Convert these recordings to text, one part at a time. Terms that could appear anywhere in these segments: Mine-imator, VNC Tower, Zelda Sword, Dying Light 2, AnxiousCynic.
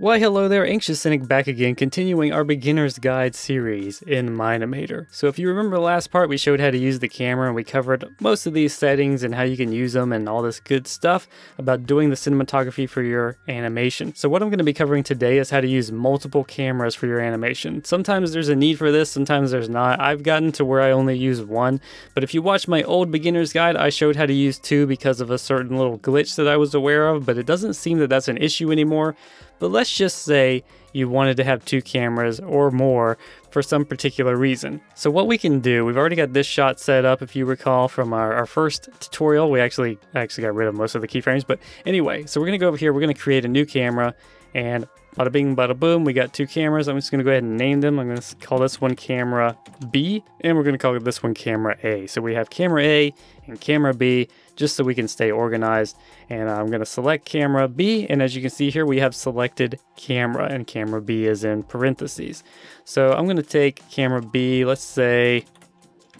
Why hello there, AnxiousCynic back again, continuing our beginner's guide series in Mine-imator. So if you remember the last part, we showed how to use the camera and we covered most of these settings and how you can use them and all this good stuff about doing the cinematography for your animation. So what I'm going to be covering today is how to use multiple cameras for your animation. Sometimes there's a need for this, sometimes there's not. I've gotten to where I only use one, but if you watch my old beginner's guide, I showed how to use two because of a certain little glitch that I was aware of, but it doesn't seem that that's an issue anymore. But let's just say you wanted to have two cameras or more for some particular reason. So what we can do, we've already got this shot set up. If you recall from our first tutorial, we actually got rid of most of the keyframes. But anyway, so we're gonna go over here, we're gonna create a new camera, and bada bing, bada boom, we got two cameras. I'm just gonna go ahead and name them. I'm gonna call this one camera B, and we're gonna call this one camera A. So we have camera A and camera B, just so we can stay organized. And I'm gonna select camera B, and as you can see here, we have selected camera, and camera B is in parentheses. So I'm gonna take camera B, let's say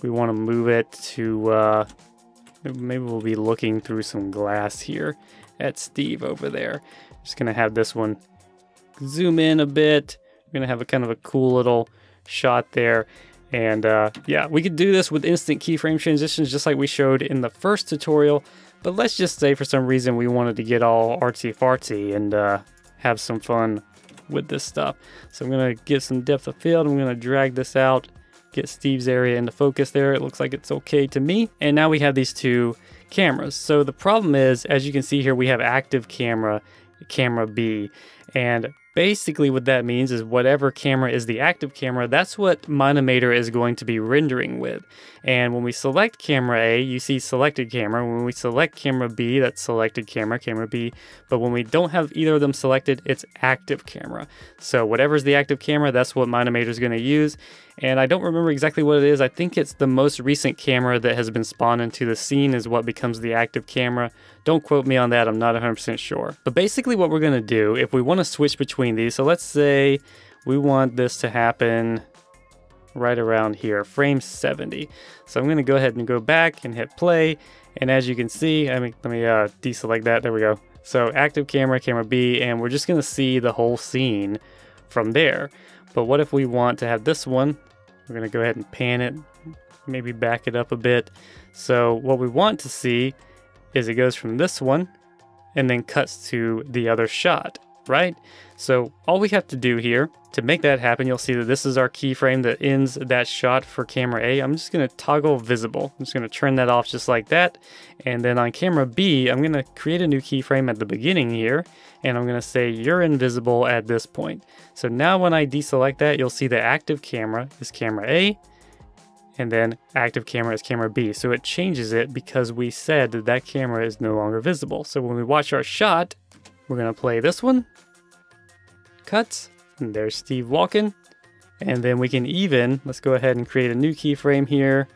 we wanna move it to, maybe we'll be looking through some glass here at Steve over there. Just gonna have this one zoom in a bit. We're gonna have a kind of a cool little shot there. And yeah, we could do this with instant keyframe transitions just like we showed in the first tutorial, but let's just say for some reason we wanted to get all artsy fartsy and have some fun with this stuff. So I'm gonna give some depth of field. I'm gonna drag this out, get Steve's area into focus there. It looks like it's okay to me. And now we have these two cameras. So the problem is, as you can see here, we have active camera, camera B, and basically what that means is whatever camera is the active camera, that's what Mine-imator is going to be rendering with. And when we select camera A, you see selected camera. When we select camera B, that's selected camera, camera B. But when we don't have either of them selected, it's active camera. So whatever's the active camera, that's what Mine-imator is going to use. And I don't remember exactly what it is. I think it's the most recent camera that has been spawned into the scene is what becomes the active camera. Don't quote me on that, I'm not 100% sure. But basically what we're going to do, if we want to switch between these. So let's say we want this to happen right around here, frame 70. So I'm going to go ahead and go back and hit play. And as you can see, let me deselect that. There we go. So active camera, camera B, and we're just going to see the whole scene from there. But what if we want to have this one? We're going to go ahead and pan it, maybe back it up a bit. So what we want to see is it goes from this one and then cuts to the other shot. Right? So all we have to do here to make that happen, you'll see that this is our keyframe that ends that shot for camera A. I'm just going to toggle visible. I'm just going to turn that off just like that. And then on camera B, I'm going to create a new keyframe at the beginning here. And I'm going to say you're invisible at this point. So now when I deselect that, you'll see the active camera is camera A. And then active camera is camera B. So it changes it because we said that that camera is no longer visible. So when we watch our shot, we're gonna play this one, cuts, and there's Steve walking. And then we can even, let's go ahead and create a new keyframe here.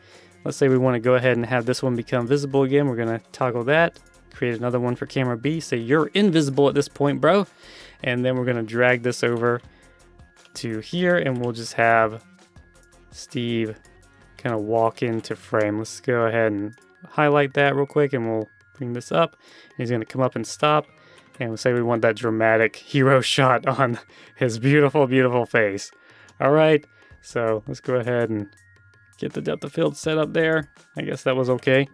Let's say we wanna go ahead and have this one become visible again. We're gonna toggle that, create another one for camera B, say you're invisible at this point, bro. And then we're gonna drag this over to here and we'll just have Steve kind of walk into frame. Let's go ahead and highlight that real quick and we'll bring this up. He's gonna come up and stop. And we'll say we want that dramatic hero shot on his beautiful, beautiful face. All right, so let's go ahead and get the depth of field set up there. I guess that was okay.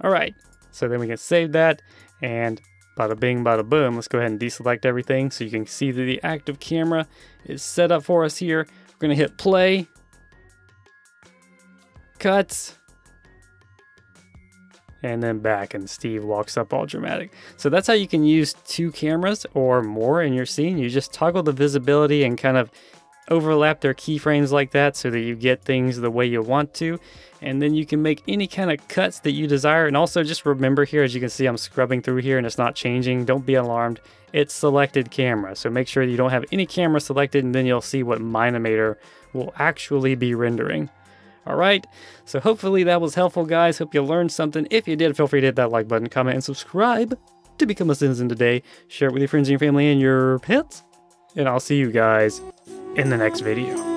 All right, so then we can save that and bada bing, bada boom. Let's go ahead and deselect everything so you can see that the active camera is set up for us here. We're gonna hit play, cuts, and then back, and Steve walks up all dramatic. So that's how you can use two cameras or more in your scene. You just toggle the visibility and kind of overlap their keyframes like that so that you get things the way you want to. And then you can make any kind of cuts that you desire. And also just remember here, as you can see, I'm scrubbing through here and it's not changing. Don't be alarmed. It's selected camera. So make sure you don't have any camera selected and then you'll see what Mine-imator will actually be rendering. All right, so hopefully that was helpful, guys. Hope you learned something. If you did, feel free to hit that like button, comment, and subscribe to become a citizen today. Share it with your friends and your family and your pets. And I'll see you guys in the next video.